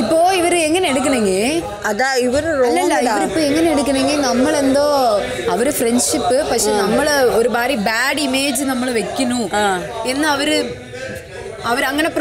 Now, you are friendship. Bad image. That means already plan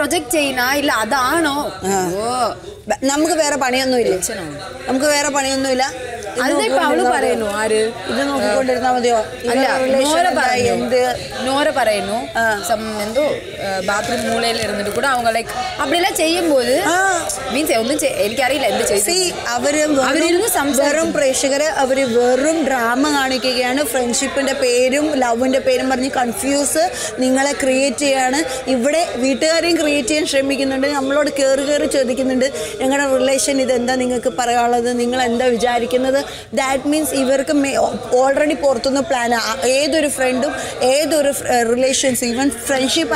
either friend, either relations, even friendship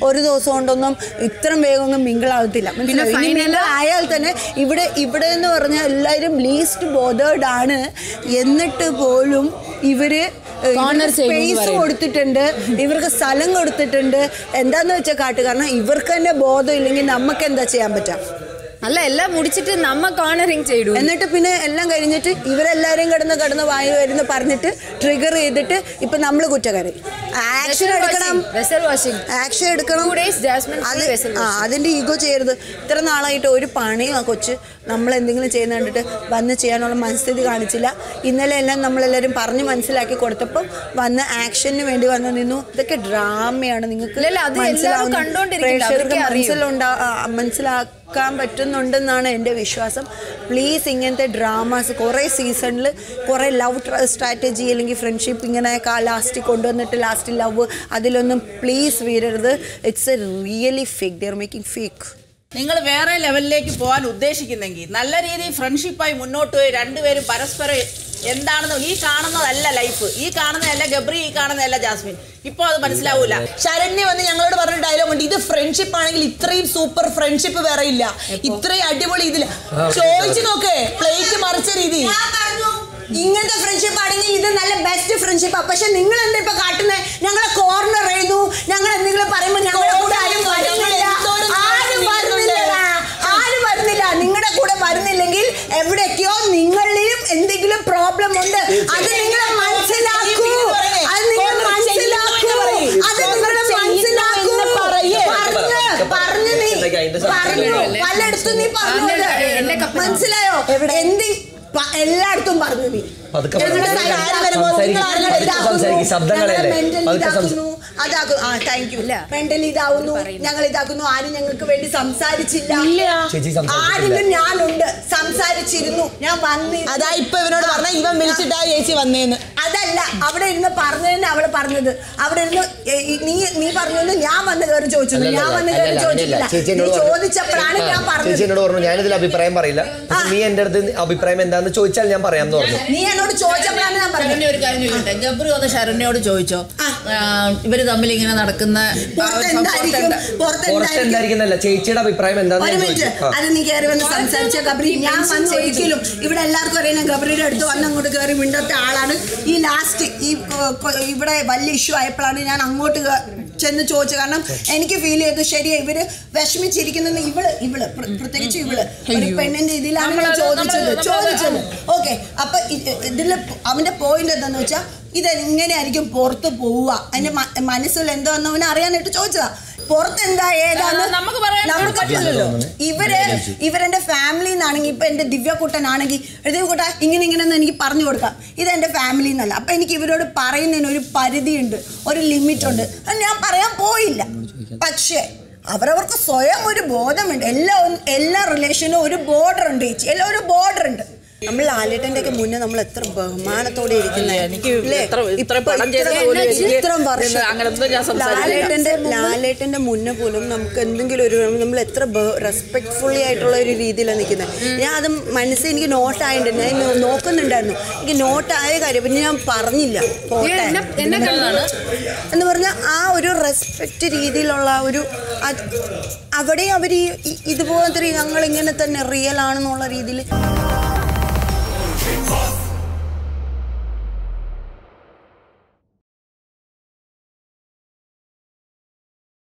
or those on them mingle out the final least bothered Anna corner space or the tender, even a salon or the tender, and then the Chakatagana, even kind of bother in Namak and the Chambata. Allah Mudichit and Nama cornering Chedu. And that Pina Elang Irinit, even a laring at the Garden of Iron in the Parnit, trigger editor, Ipanamla Gutagari. Action at vessel washing. Action at Kamudays, Jasmine, other ego chair, the Tranala Itori Pani, a coach, Namla and the chain under Banachan or Mansi the Garnicilla, in the Leland Namla in Parni Mansilaki Kortapa, one the action when you know the drama and the काम बच्चन उन्नत नाना इंडे विश्वासम please इंगेंते dramas कोरे season ले कोरे love strategy येलेंगी friendship इंगेना का lasty कोण्डो नेटे lasty love आदिलोंने please वीरर्दे it's a really fake they are making fake Ningal Vera level lake Poan Udeshikinangi. Nalari friendship by Muno to it and very paraspera endano, he can't la life, he can't la Gabri, he can't la Jasmine. He paused Banslaula. Sharon, when the younger Baran dialogue, either friendship and literary super friendship Varilla. It three addible. So it's okay, play the Marceri. England friendship party is the best friendship. Passion England and Pacatana, Nanga corner, Redu, Nanga Nigla Paraman, Nanga Paranilla, Arvanilla, Ningada Kuda Paranilangil, every cure, Ninga live, and the problem on the other Ningla Mansilaku, other Ellarthum parnumi. Thank you. Mentally down, Nangalidakunu, Ari Nangakuendi, Samsari Chilla, Ari Nanund, Samsari Chirinu, Yamani, Ada, even Milita, AC one name. Ada, our in the parlor, our partner, our knee partner, Yam and the Jojo, Yam and the Jojo, the Choichal number, I am not. Near no Choichal number, Jabru, the Sharon, or Jojo. Very dumbling in Arakana, Portland, Darigana, Chichita, be prime and done. I didn't care even the sunset, Gabri, Yaman, so you kill. Even a lark or in a Gabriel, Donango, window, Talan, elastic, Ibra, Balishu, I plan in an Ango to Chen the Chochana, and give you the shady, Vashmi Chirikin and the evil, protect you, independent, the Lama. Okay, I'm the point at the Nocha. Either Indian and you can port the Boa and a Manisul and the Novarian to Chocha. Port and the even in the family, Nanaki and the Divya Kutananaki, they would have Ingin and the Parnurka. Either in the family, Nalap and give it out a parin and a party or a limit on it. And now Paria Poil. Pache. Our soya would a border and Ella relation over a border and each Ella border. Amalit and take a moon and Amalatram, Manathodi, Lalit and the Munapulum, Namkandu, letter respectfully, I told you, read the Lanikina. Yeah, the Mansin, you know, I didn't know, and done. You know, I didn't know, Parnilla. And the Verna, I would respect it, Edil or Avadi Avadi, either one, three young and a real animal or Edil.